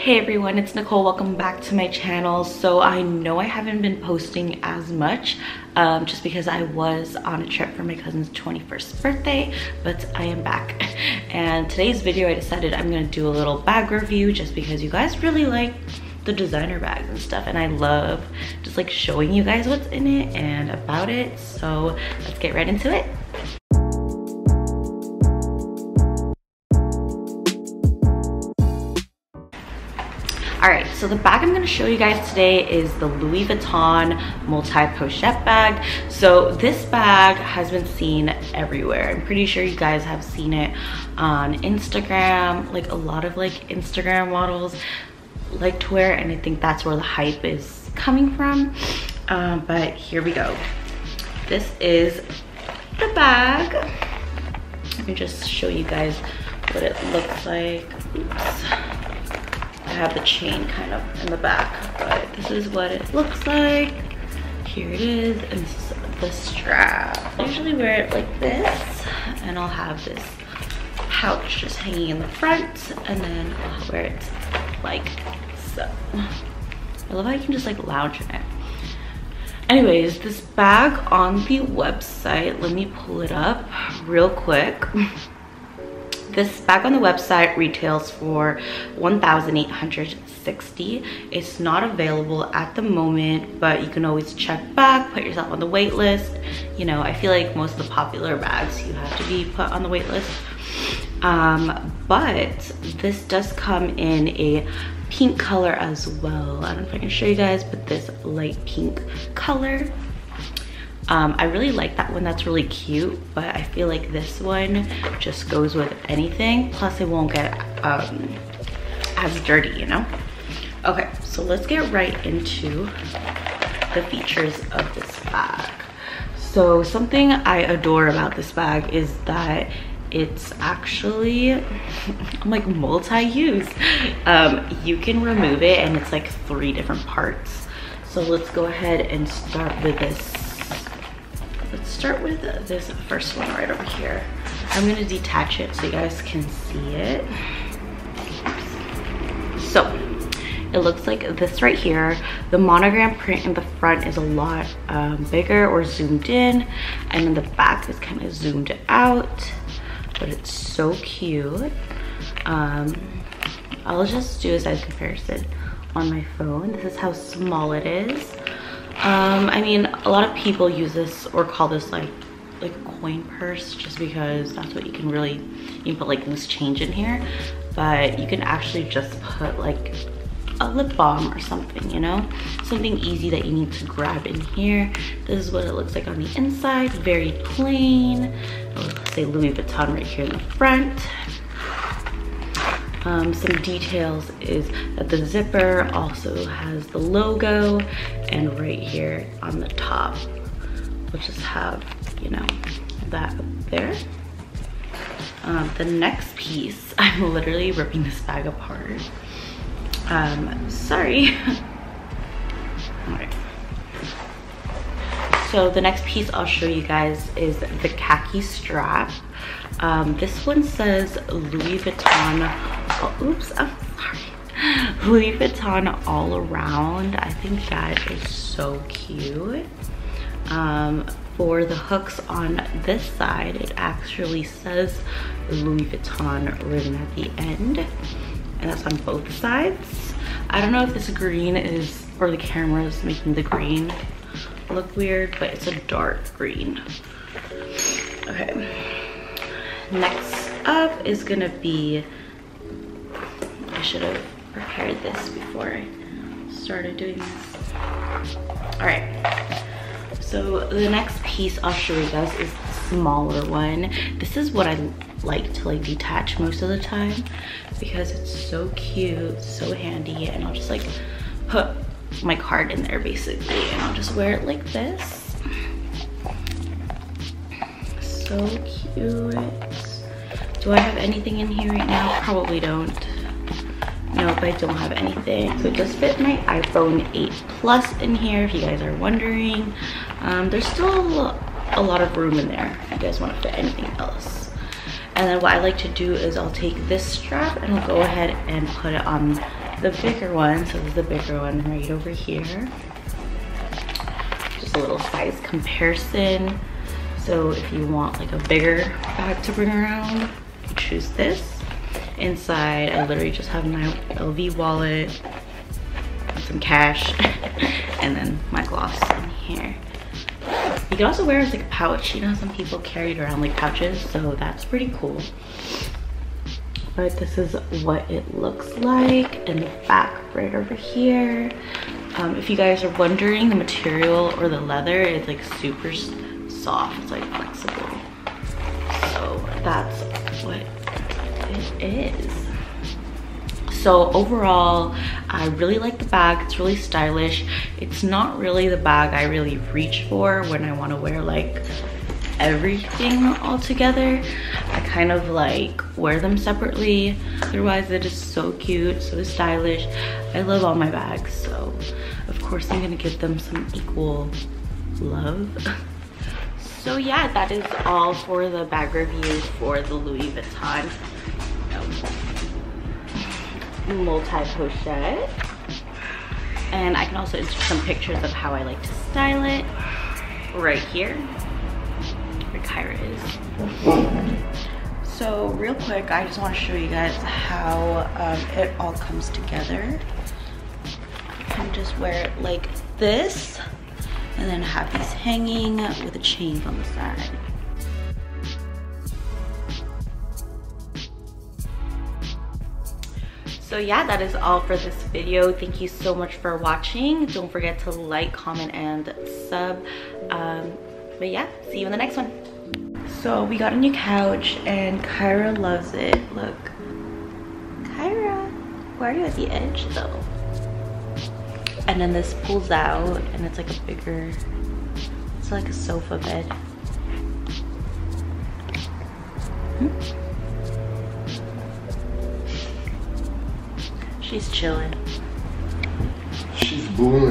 Hey everyone, it's Nicole. Welcome back to my channel. So I know I haven't been posting as much just because I was on a trip for my cousin's 21st birthday, but I am back. And today's video I decided I'm gonna do a little bag review just because you guys really like the designer bags and stuff, and I love just like showing you guys what's in it and about it. So let's get right into it. All right, so the bag I'm gonna show you guys today is the Louis Vuitton Multi Pochette bag. So this bag has been seen everywhere. I'm pretty sure you guys have seen it on Instagram, like a lot of like Instagram models like to wear, and I think that's where the hype is coming from. But here we go. This is the bag. Let me just show you guys what it looks like. Oops. I have the chain kind of in the back, but this is what it looks like. Here it is, and this is the strap. I usually wear it like this, and I'll have this pouch just hanging in the front, and then I'll wear it like so. I love how you can just like lounge in it. Anyways, this bag on the website, let me pull it up real quick. This bag on the website retails for $1,860. It's not available at the moment, but you can always check back, put yourself on the wait list. You know, I feel like most of the popular bags, you have to be put on the wait list. But this does come in a pink color as well. I don't know if I can show you guys, but this light pink color. I really like that one, that's really cute, but I feel like this one just goes with anything. Plus it won't get as dirty, you know? Okay, so let's get right into the features of this bag. So something I adore about this bag is that it's actually, I'm like multi-use. You can remove it and it's like three different parts. So let's go ahead and start with this. Let's start with this first one right over here. I'm gonna detach it so you guys can see it. So it looks like this right here. The monogram print in the front is a lot bigger or zoomed in, and then the back is kind of zoomed out, but it's so cute. I'll just do a size comparison on my phone. This is how small it is. I mean, a lot of people use this or call this like a coin purse, just because that's what you can really, you can put like loose change in here, but you can actually just put like a lip balm or something, you know, something easy that you need to grab in here. This is what it looks like on the inside, very plain. Let's say Louis Vuitton right here in the front. Some details is that the zipper also has the logo, and right here on the top we'll just have, you know, that up there. The next piece, I'm literally ripping this bag apart. Sorry. All right. So the next piece I'll show you guys is the khaki strap. This one says Louis Vuitton, Louis Vuitton all around. I think that is so cute. For the hooks on this side, it actually says Louis Vuitton written at the end, and that's on both sides. I don't know if this green is, or the camera is making the green look weird, but it's a dark green. Okay, next up is gonna be, I should have prepared this before I started doing this. All right, so the next piece I'll show you guys is the smaller one. This is what I like to like detach most of the time because it's so cute, so handy, and I'll just like put my card in there basically, and I'll just wear it like this. So cute. Do I have anything in here right now? Probably don't. Nope, I don't have anything. So it does fit my iPhone 8 Plus in here, if you guys are wondering. There's still a lot of room in there if you guys want to fit anything else. And then what I like to do is I'll take this strap and I'll go ahead and put it on the bigger one. So this is the bigger one right over here. Just a little size comparison. So if you want like a bigger bag to bring around, you choose this. Inside, I literally just have my LV wallet, some cash, and then my gloss in here. You can also wear it as like a pouch. You know, some people carry it around like pouches, so that's pretty cool. But this is what it looks like in the back right over here. If you guys are wondering, the material or the leather is like super soft. It's like flexible. So that's what it is. So overall, I really like the bag. It's really stylish. It's not really the bag I really reach for when I want to wear like everything all together. I kind of like wear them separately. Otherwise, it is so cute, so stylish. I love all my bags, so of course I'm gonna give them some equal love. So yeah, that is all for the bag review for the Louis Vuitton multi pochette, and I can also insert some pictures of how I like to style it right here where Kyra is. So real quick, I just want to show you guys how it all comes together. You can just wear it like this and then have these hanging with a chain on the side. So yeah, that is all for this video. Thank you so much for watching. Don't forget to like, comment, and sub. But yeah, see you in the next one. So we got a new couch and Kyra loves it. Look, Kyra, why are you at the edge though? And then this pulls out and it's like a bigger, it's like a sofa bed. She's chilling. She's boiling.